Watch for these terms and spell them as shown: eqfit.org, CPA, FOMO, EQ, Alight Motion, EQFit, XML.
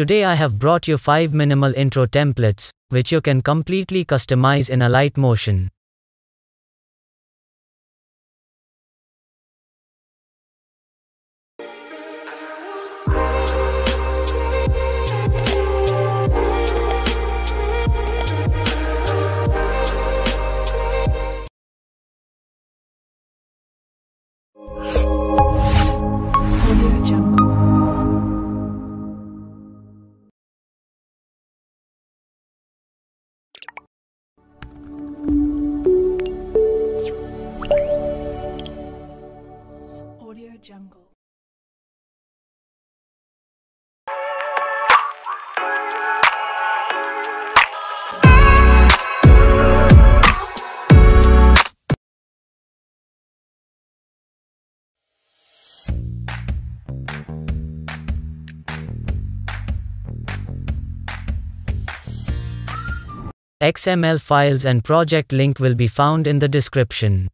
Today I have brought you 5 minimal intro templates, which you can completely customize in Alight Motion. Jungle. XML files and project link will be found in the description.